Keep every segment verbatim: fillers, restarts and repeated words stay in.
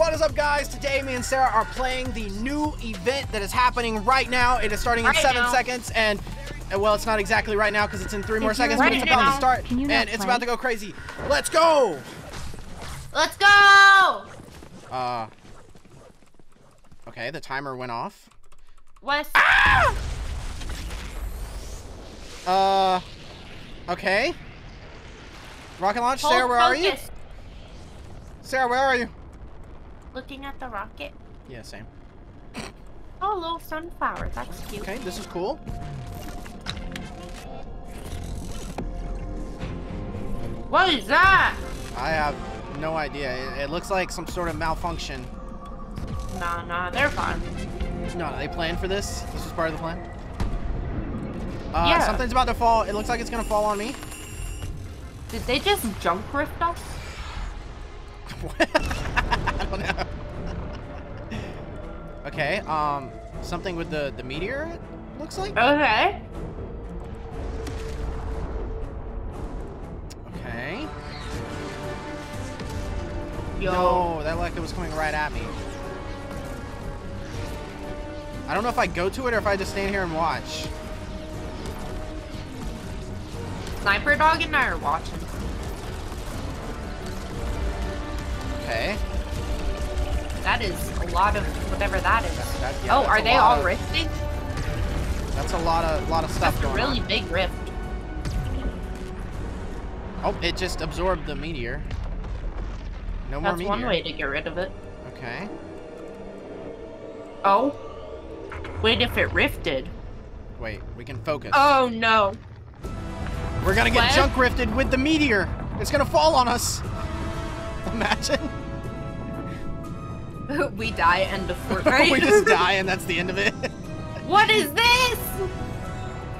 What is up, guys? Today, me and Sarah are playing the new event that is happening right now. It is starting in right seven now. seconds, and, well, it's not exactly right now because it's in three if more seconds, right but it's now. about to start, and play? it's about to go crazy. Let's go! Let's go! Uh, okay, the timer went off. Wes. Ah! Uh, okay. Rocket launch, Hold Sarah, where focus. are you? Sarah, where are you? Looking at the rocket. Yeah, same. Oh, a little sunflower. That's cute. Okay, this is cool. What is that? I have no idea. It, it looks like some sort of malfunction. Nah, nah, they're fine. No, they planned for this? This was part of the plan? Uh, yeah. Something's about to fall. It looks like it's gonna fall on me. Did they just junk rift us? I don't know. Okay, um, something with the, the meteor, it looks like? Okay. Okay. Yo. No, that like it was coming right at me. I don't know if I go to it or if I just stand here and watch. Sniper dog and I are watching. Okay. That is a lot of whatever that is. That, that, yeah, oh, are they all of, rifting? That's a lot of lot of stuff that's going a really on. big rift. Oh, it just absorbed the meteor. No that's more meteor. That's one way to get rid of it. Okay. Oh. Wait, if it rifted. Wait, we can focus. Oh, no. We're gonna get what? junk rifted with the meteor. It's gonna fall on us. Imagine. We die, end of Fortnite. We just die and that's the end of it. What is this?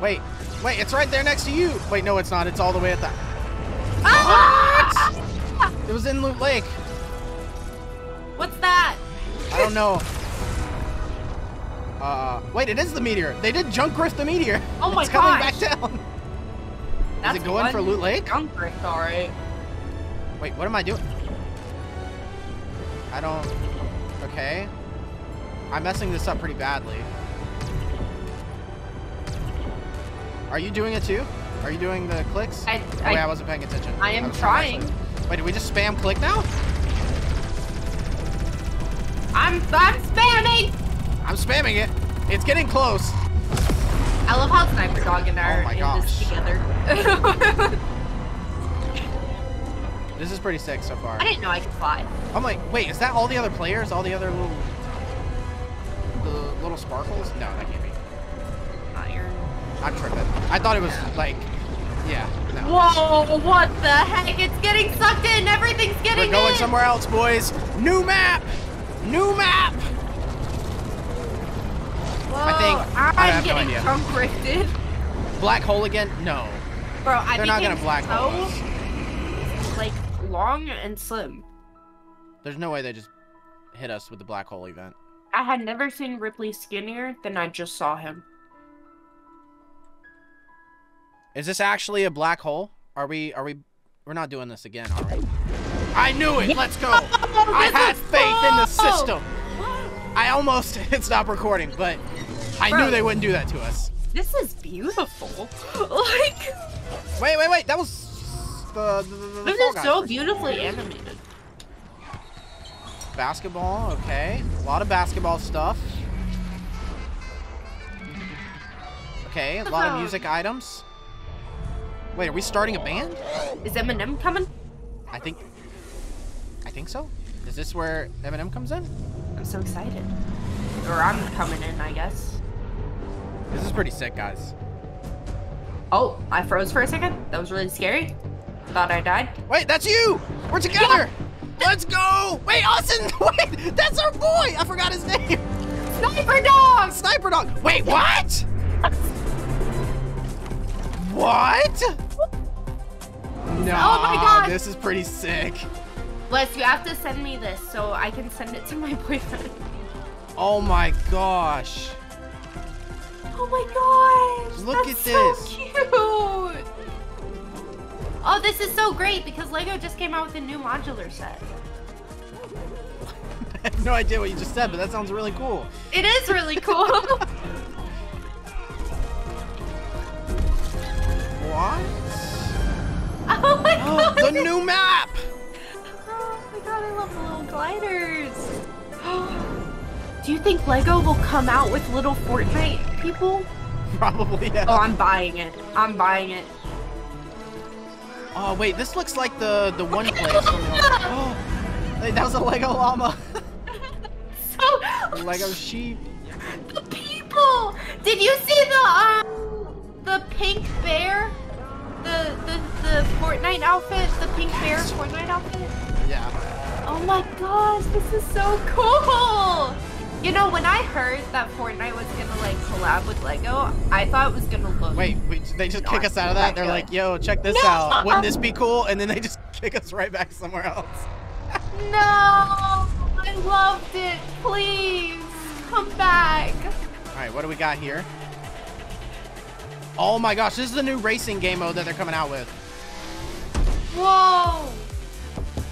Wait, wait, it's right there next to you. Wait, no, it's not. It's all the way at the... Ah! What? It was in Loot Lake. What's that? I don't know. Uh, wait, it is the meteor. They did junk rift the meteor. Oh my god. It's coming gosh. back down. That's is it going for Loot Lake? Junk rift, all right. Wait, what am I doing? I don't... Okay. I'm messing this up pretty badly. Are you doing it too? Are you doing the clicks? I, oh, I, wait, I wasn't paying attention. I am I trying. trying wait, did we just spam click now? I'm, I'm spamming! I'm spamming it. It's getting close. I love how Sniper Dog and I oh are in gosh. this together. This is pretty sick so far. I didn't know I could fly. I'm like, wait, is that all the other players? All the other little, the little sparkles? No, that can't be. Not your... I'm tripping. I thought it was like, yeah. No. Whoa! What the heck? It's getting sucked in. Everything's getting. We're going in. somewhere else, boys. New map. New map. Whoa, I think. I'm I have getting no jump rifted. Black hole again? No. Bro, I They're think not gonna black so... hole. Us. Like long and slim. There's no way they just hit us with the black hole event. I had never seen Ripley skinnier than I just saw him. Is this actually a black hole? Are we? Are we? We're not doing this again, are we? I knew it. Let's go. Oh, I had faith cool. in the system. I almost hit stop recording, but I Bro, knew they wouldn't do that to us. This is beautiful. Like. Wait, wait, wait. That was. The, the, the this is so beautifully animated. Basketball, okay. A lot of basketball stuff. Okay, a lot of music items. Wait, are we starting a band? Is Eminem coming? I think... I think so. Is this where Eminem comes in? I'm so excited. Or I'm coming in, I guess. This is pretty sick, guys. Oh, I froze for a second. That was really scary. Thought I died. Wait, that's you! We're together! Yeah. Let's go! Wait, Austin! Wait! That's our boy! I forgot his name! Sniper Dog! Sniper Dog! Wait, what? What? No, oh my God. This is pretty sick. Wes, you have to send me this so I can send it to my boyfriend. Oh my gosh. Oh my gosh! Look that's at this. So cute! Oh, this is so great because LEGO just came out with a new modular set. I have no idea what you just said, but that sounds really cool. It is really cool. What? Oh my oh, god! The new map! Oh my god, I love the little gliders. Do you think LEGO will come out with little Fortnite people? Probably, yeah. Oh, I'm buying it. I'm buying it. Oh, wait, this looks like the, the one place. Oh, that was a LEGO llama. So LEGO sheep. The people! Did you see the, um, the pink bear? The, the, the Fortnite outfit? The pink bear Fortnite outfit? Yeah. Oh my gosh, this is so cool! You know, when I heard that Fortnite was gonna like collab with LEGO, I thought it was gonna look. Wait, wait they just kick us out of that? They're like, yo, check this no! out. Wouldn't this be cool? And then they just kick us right back somewhere else. No! I loved it. Please, come back. Alright, what do we got here? Oh my gosh, this is the new racing game mode that they're coming out with. Whoa!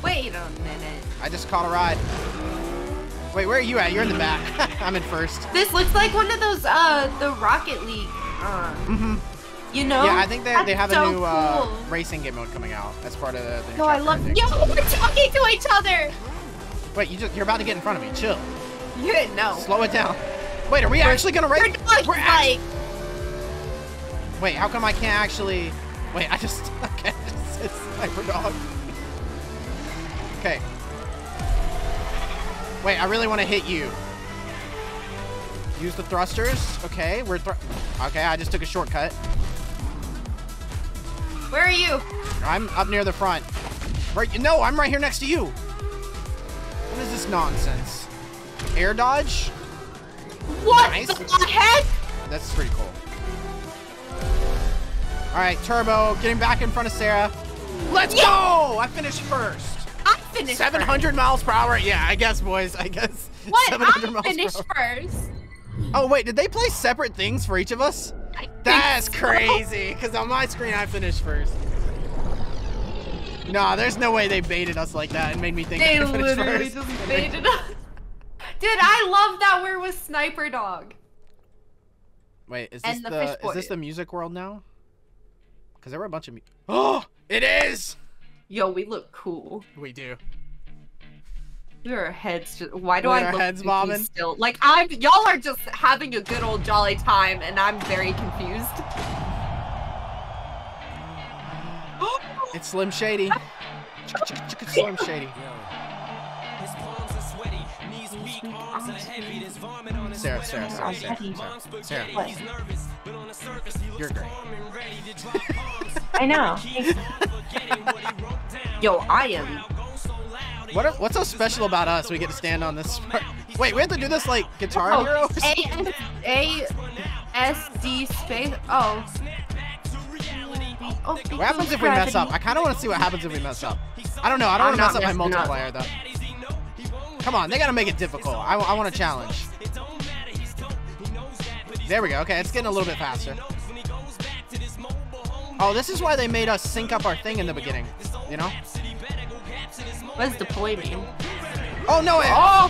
Wait a minute. I just caught a ride. Wait, where are you at? You're in the back. I'm in first. This looks like one of those, uh, the Rocket League, uh, mm-hmm. you know? Yeah, I think they, they have so a new cool. uh, racing game mode coming out. That's part of the, the new oh, chapter, I love it. Yo, we're talking to each other! Wait, you just, you're about to get in front of me. Chill. You didn't know. Slow it down. Wait, are we we're, actually gonna race? We're, we're act like... Wait, how come I can't actually... Wait, I just... I can't just sit sniper dog. Okay. Wait, I really want to hit you. Use the thrusters. Okay, we're thr- Okay, I just took a shortcut. Where are you? I'm up near the front. Right- No, I'm right here next to you. What is this nonsense? Air dodge? What nice. the heck? That's pretty cool. Alright, turbo. Getting back in front of Sarah. Let's yeah. go! I finished first. seven hundred first. Miles per hour? Yeah, I guess, boys. I guess. What? I finished first. Oh, wait. Did they play separate things for each of us? I That's so. crazy. Because on my screen, I finished first. Nah, there's no way they baited us like that and made me think they I finished first. They literally just baited us. Dude, I love that we're with Sniper Dog. Wait, is this, the, the, is this the music world now? Because there were a bunch of... Oh, it is! Yo, we look cool. We do. Your heads just. Why do With I our look heads bobbing? Still? Like I'm. Y'all are just having a good old jolly time, and I'm very confused. It's Slim Shady. Slim Shady. Sarah, Sarah, Sarah, Sarah, Sarah. What? You're great. I know. Yo, I am. What? Are, what's so special about us? We get to stand on this. Part? Wait, we have to do this like Guitar oh, Hero. A S D space. Oh. oh. What happens if we mess up? I kind of want to see what happens if we mess up. I don't know. I don't want to mess up my multiplayer up. though. Come on, they gotta make it difficult. I, I want a challenge. There we go. Okay, it's getting a little bit faster. Oh, this is why they made us sync up our thing in the beginning. You know? What does deploy mean? Oh, no! It, oh!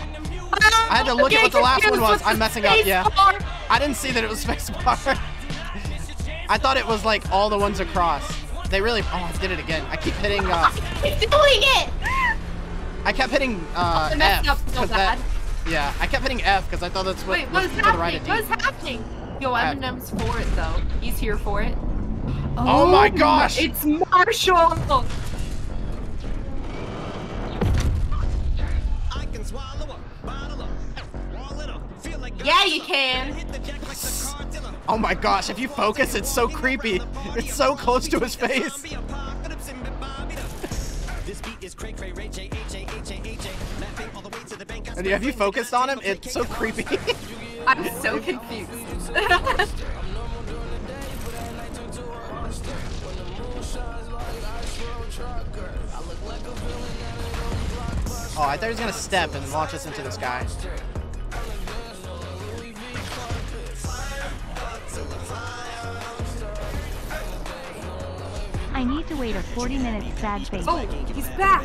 I had to look at what the last one was. I'm messing up, yeah. I didn't see that it was space bar. I thought it was like all the ones across. They really... Oh, I did it again. I keep hitting... Uh, I keep doing it! I kept hitting uh, oh, F. Up so bad. That, yeah, I kept hitting F because I thought that's what. Wait, what was happening? The right what is happening? Yo, Eminem's for it though. He's here for it. Oh, oh my gosh! It's Marshall. I can swallow up, bottle up, roll it up, feel like yeah, you can. Oh my gosh! If you focus, it's so creepy. It's so close to his face. And have you focused on him? It's so creepy. I'm so confused. Oh, I thought he was gonna step and launch us into the sky. I need to wait a forty minute sad face. Oh, he's back!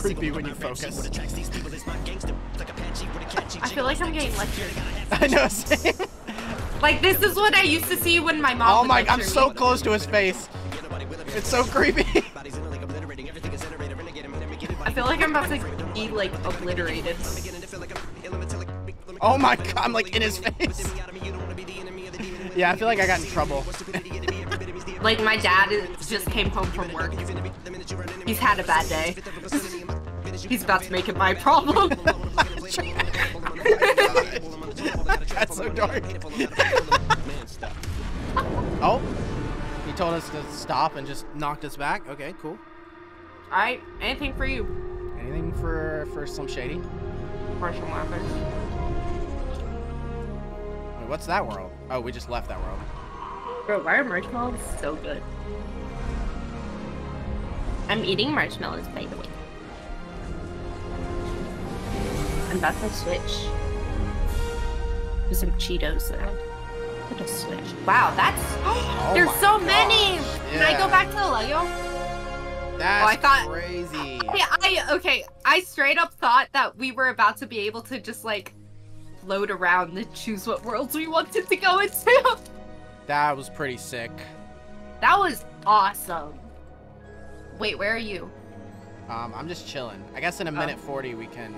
creepy when you focus. I feel like I'm getting lectured. I know, same. Like, this is what I used to see when my mom. Oh my! I'm so close to his face. It's so creepy. I feel like I'm about to be like obliterated. Oh my god! I'm like in his face. Yeah, I feel like I got in trouble. Like my dad is, just came home from work. He's had a bad day. He's about to make it my problem. That's so dark. Oh, he told us to stop and just knocked us back. Okay, cool. All right, anything for you? Anything for for Slim Shady? Marshall Mathers. Wait, what's that world? Oh, we just left that world. Bro, why are marshmallows so good? I'm eating marshmallows, by the way. I'm about to switch. With some Cheetos though. What a switch. Wow, that's oh, there's so gosh. many! Yeah. Can I go back to the Lego? That's oh, I thought, crazy. I, I okay, I straight up thought that we were about to be able to just like float around and choose what worlds we wanted to go into. That was pretty sick. That was awesome. Wait, where are you? Um, I'm just chilling. I guess in a minute oh. forty we can,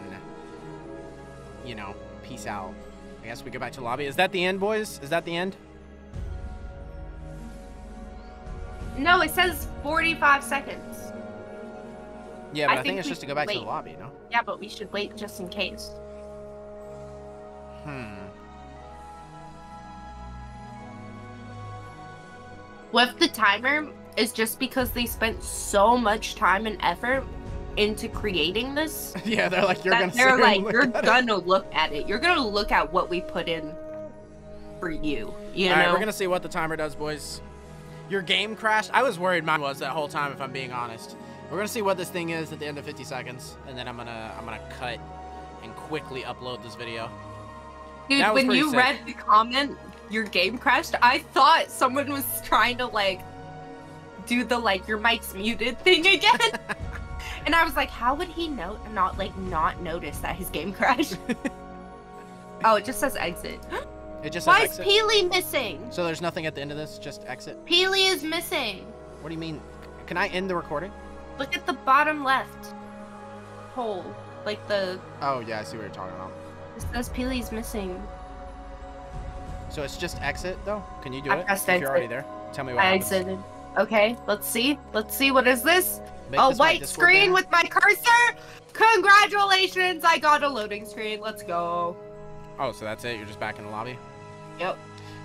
you know, peace out. I guess we go back to the lobby. Is that the end, boys? Is that the end? No, it says forty-five seconds. Yeah, but I, I think, think it's just to go back wait. to the lobby, no? Yeah, but we should wait just in case. Hmm. With the timer, it's just because they spent so much time and effort into creating this. Yeah, they're like, you're gonna they're like you're gonna it. look at it. You're gonna look at what we put in for you. You know? All right, we're gonna see what the timer does, boys. Your game crashed. I was worried mine was that whole time, if I'm being honest. We're gonna see what this thing is at the end of fifty seconds, and then I'm gonna I'm gonna cut and quickly upload this video. Dude, when you sick. read the comment, your game crashed, I thought someone was trying to like do the like your mic's muted thing again. And I was like, how would he know, not like not notice that his game crashed? Oh, it just says exit. It just says Why exit. Why is Peely missing? So there's nothing at the end of this, just exit? Peely is missing. What do you mean? Can I end the recording? Look at the bottom left hole, like the... Oh yeah, I see what you're talking about. It says Peely's missing. So it's just exit though? Can you do I it? If you're already there, tell me what I happens. Exited. Okay, let's see. Let's see, what is this? Make a white screen banner. With my cursor? Congratulations, I got a loading screen. Let's go. Oh, so that's it? You're just back in the lobby? Yep.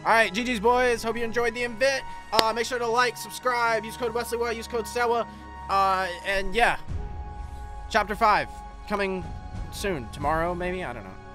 All right, G G's boys. Hope you enjoyed the invite. Uh, make sure to like, subscribe, use code WesleyWAT, use code SEWA. Uh, and yeah, Chapter five coming soon. Tomorrow, maybe? I don't know.